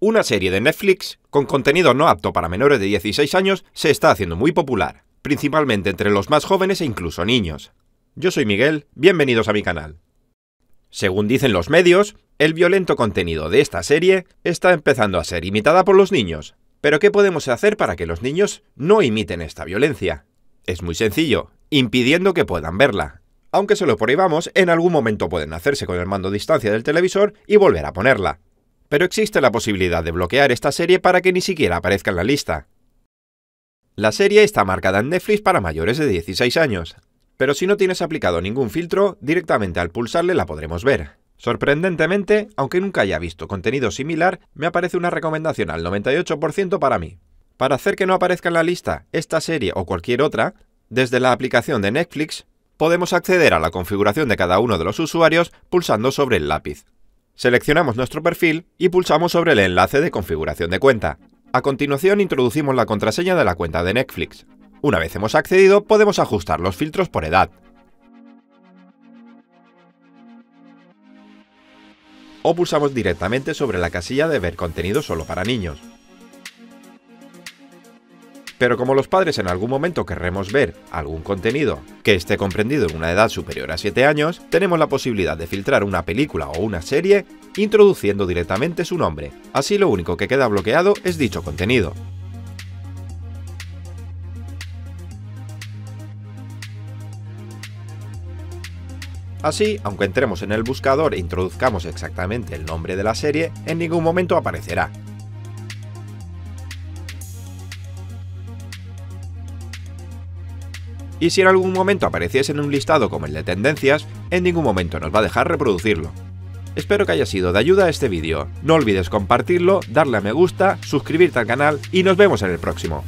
Una serie de Netflix con contenido no apto para menores de 16 años se está haciendo muy popular, principalmente entre los más jóvenes e incluso niños. Yo soy Miguel, bienvenidos a mi canal. Según dicen los medios, el violento contenido de esta serie está empezando a ser imitada por los niños. ¿Pero qué podemos hacer para que los niños no imiten esta violencia? Es muy sencillo, impidiendo que puedan verla. Aunque se lo prohibamos, en algún momento pueden hacerse con el mando a distancia del televisor y volver a ponerla. Pero existe la posibilidad de bloquear esta serie para que ni siquiera aparezca en la lista. La serie está marcada en Netflix para mayores de 16 años, pero si no tienes aplicado ningún filtro, directamente al pulsarle la podremos ver. Sorprendentemente, aunque nunca haya visto contenido similar, me aparece una recomendación al 98% para mí. Para hacer que no aparezca en la lista esta serie o cualquier otra, desde la aplicación de Netflix, podemos acceder a la configuración de cada uno de los usuarios pulsando sobre el lápiz. Seleccionamos nuestro perfil y pulsamos sobre el enlace de configuración de cuenta. A continuación introducimos la contraseña de la cuenta de Netflix. Una vez hemos accedido, podemos ajustar los filtros por edad. O pulsamos directamente sobre la casilla de ver contenido solo para niños. Pero como los padres en algún momento querremos ver algún contenido que esté comprendido en una edad superior a 7 años, tenemos la posibilidad de filtrar una película o una serie introduciendo directamente su nombre. Así lo único que queda bloqueado es dicho contenido. Así, aunque entremos en el buscador e introduzcamos exactamente el nombre de la serie, en ningún momento aparecerá. Y si en algún momento apareciese en un listado como el de tendencias, en ningún momento nos va a dejar reproducirlo. Espero que haya sido de ayuda este vídeo. No olvides compartirlo, darle a me gusta, suscribirte al canal y nos vemos en el próximo.